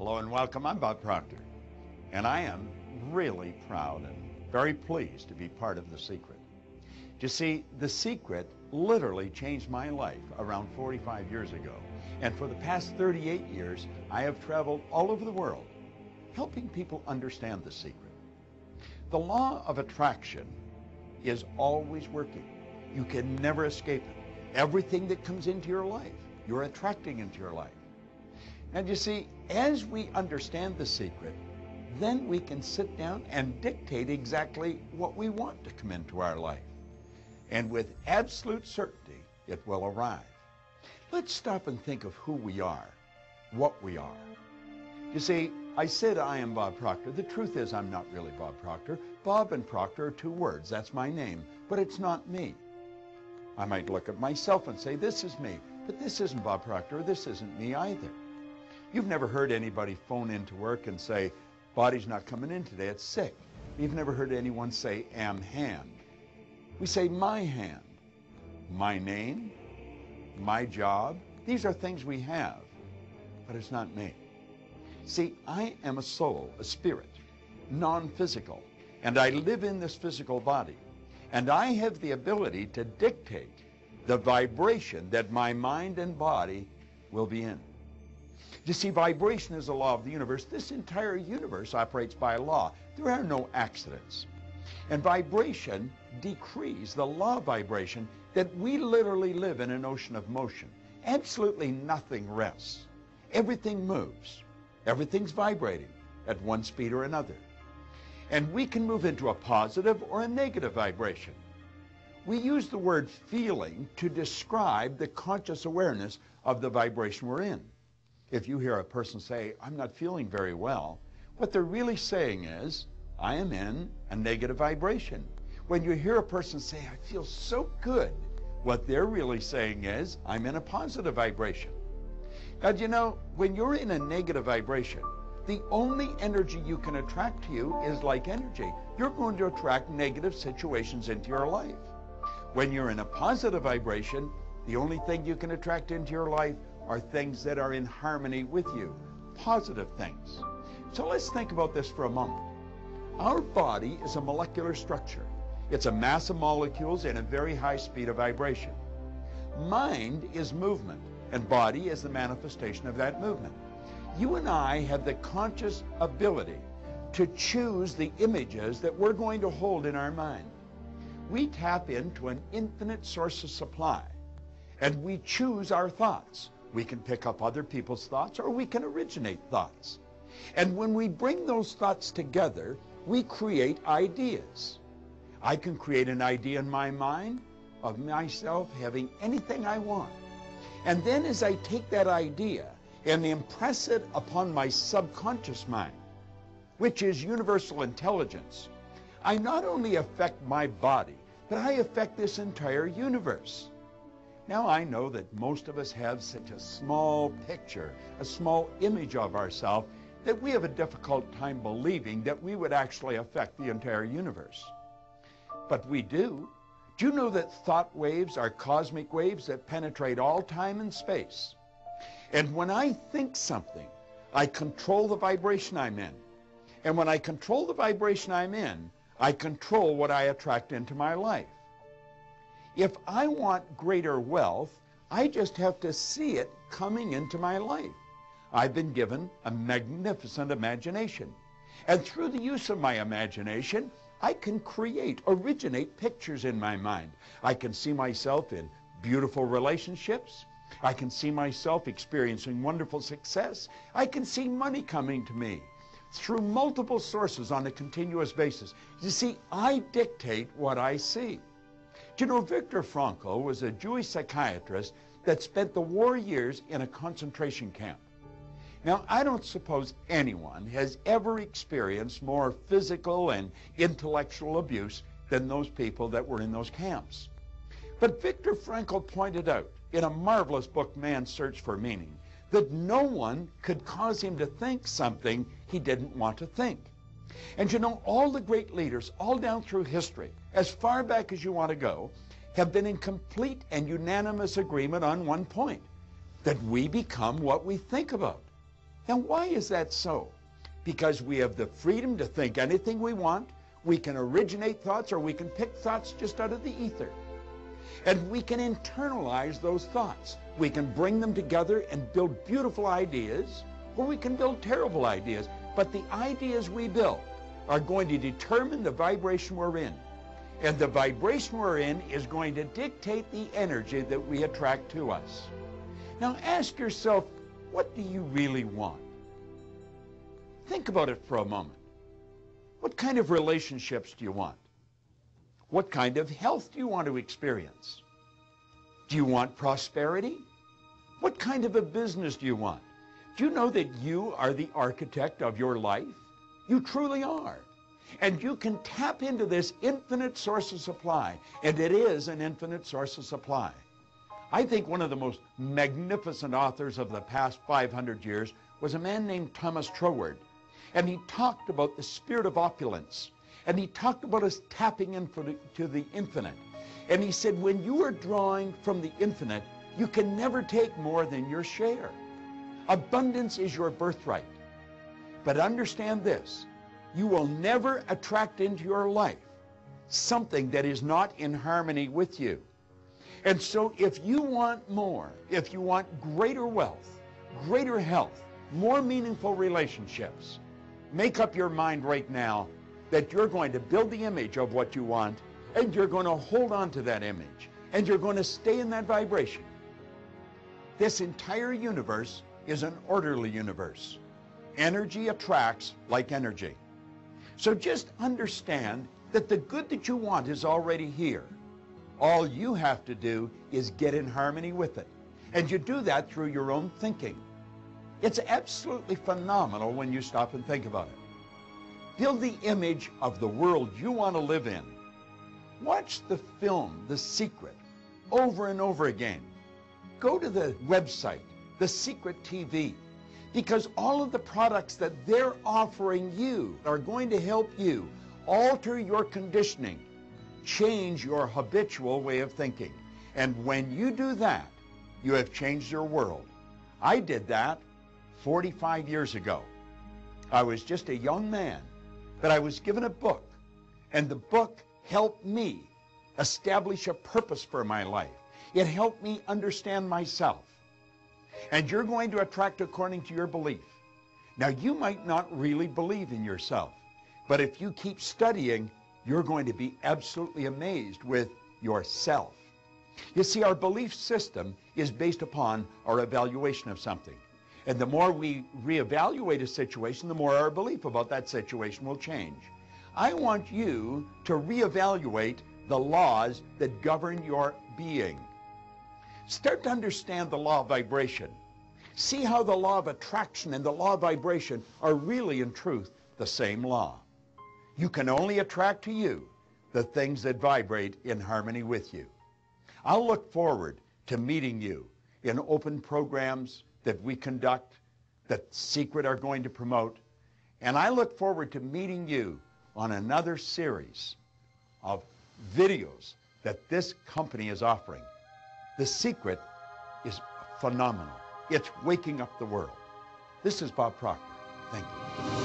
Hello and welcome. I'm Bob Proctor, and I am really proud and very pleased to be part of The Secret. You see, The Secret literally changed my life around 45 years ago, and for the past 38 years, I have traveled all over the world helping people understand The Secret. The law of attraction is always working. You can never escape it. Everything that comes into your life, you're attracting into your life. And you see, as we understand The Secret, then we can sit down and dictate exactly what we want to come into our life. And with absolute certainty, it will arrive. Let's stop and think of who we are, what we are. You see, I said I am Bob Proctor. The truth is I'm not really Bob Proctor. Bob and Proctor are two words. That's my name, but it's not me. I might look at myself and say, this is me, but this isn't Bob Proctor, or this isn't me either. You've never heard anybody phone into work and say, body's not coming in today, it's sick. You've never heard anyone say, am hand. We say my hand, my name, my job. These are things we have, but it's not me. See, I am a soul, a spirit, non-physical, and I live in this physical body. And I have the ability to dictate the vibration that my mind and body will be in. You see, vibration is a law of the universe. This entire universe operates by law. There are no accidents. And vibration decrees the law of vibration that we literally live in an ocean of motion. Absolutely nothing rests. Everything moves. Everything's vibrating at one speed or another. And we can move into a positive or a negative vibration. We use the word feeling to describe the conscious awareness of the vibration we're in. If you hear a person say, I'm not feeling very well, what they're really saying is, I am in a negative vibration. When you hear a person say, I feel so good, what they're really saying is, I'm in a positive vibration. Now, you know, when you're in a negative vibration, the only energy you can attract to you is like energy. You're going to attract negative situations into your life. When you're in a positive vibration, the only thing you can attract into your life are things that are in harmony with you, positive things. So let's think about this for a moment. Our body is a molecular structure. It's a mass of molecules in a very high speed of vibration. Mind is movement, and body is the manifestation of that movement. You and I have the conscious ability to choose the images that we're going to hold in our mind. We tap into an infinite source of supply, and we choose our thoughts. We can pick up other people's thoughts, or we can originate thoughts. And when we bring those thoughts together, we create ideas. I can create an idea in my mind of myself having anything I want. And then as I take that idea and impress it upon my subconscious mind, which is universal intelligence, I not only affect my body, but I affect this entire universe. Now I know that most of us have such a small picture, a small image of ourselves, that we have a difficult time believing that we would actually affect the entire universe. But we do. Do you know that thought waves are cosmic waves that penetrate all time and space? And when I think something, I control the vibration I'm in. And when I control the vibration I'm in, I control what I attract into my life. If I want greater wealth, I just have to see it coming into my life. I've been given a magnificent imagination. And through the use of my imagination, I can create, originate pictures in my mind. I can see myself in beautiful relationships. I can see myself experiencing wonderful success. I can see money coming to me through multiple sources on a continuous basis. You see, I dictate what I see. Do you know, Viktor Frankl was a Jewish psychiatrist that spent the war years in a concentration camp. Now, I don't suppose anyone has ever experienced more physical and intellectual abuse than those people that were in those camps. But Viktor Frankl pointed out in a marvelous book, Man's Search for Meaning, that no one could cause him to think something he didn't want to think. And you know, all the great leaders, all down through history, as far back as you want to go, have been in complete and unanimous agreement on one point, that we become what we think about. Now, why is that so? Because we have the freedom to think anything we want. We can originate thoughts, or we can pick thoughts just out of the ether. And we can internalize those thoughts. We can bring them together and build beautiful ideas, or we can build terrible ideas. But the ideas we build are going to determine the vibration we're in. And the vibration we're in is going to dictate the energy that we attract to us. Now ask yourself, what do you really want? Think about it for a moment. What kind of relationships do you want? What kind of health do you want to experience? Do you want prosperity? What kind of a business do you want? Do you know that you are the architect of your life? You truly are. And you can tap into this infinite source of supply, and it is an infinite source of supply. I think one of the most magnificent authors of the past 500 years was a man named Thomas Troward, and he talked about the spirit of opulence, and he talked about us tapping into the infinite. And he said, when you are drawing from the infinite, you can never take more than your share. Abundance is your birthright. But understand this, you will never attract into your life something that is not in harmony with you. And so if you want more, if you want greater wealth, greater health, more meaningful relationships, make up your mind right now that you're going to build the image of what you want, and you're going to hold on to that image, and you're going to stay in that vibration. This entire universe is an orderly universe. Energy attracts like energy. So just understand that the good that you want is already here. All you have to do is get in harmony with it. And you do that through your own thinking. It's absolutely phenomenal when you stop and think about it. Build the image of the world you want to live in. Watch the film, The Secret, over and over again. Go to the website, The Secret TV, because all of the products that they're offering you are going to help you alter your conditioning, change your habitual way of thinking. And when you do that, you have changed your world. I did that 45 years ago. I was just a young man, but I was given a book, and the book helped me establish a purpose for my life. It helped me understand myself. And you're going to attract according to your belief. Now, you might not really believe in yourself, but if you keep studying, you're going to be absolutely amazed with yourself. You see, our belief system is based upon our evaluation of something. And the more we reevaluate a situation, the more our belief about that situation will change. I want you to reevaluate the laws that govern your being. Start to understand the law of vibration. See how the law of attraction and the law of vibration are really, in truth, the same law. You can only attract to you the things that vibrate in harmony with you. I'll look forward to meeting you in open programs that we conduct, that Secret are going to promote, and I look forward to meeting you on another series of videos that this company is offering. The Secret is phenomenal. It's waking up the world. This is Bob Proctor. Thank you.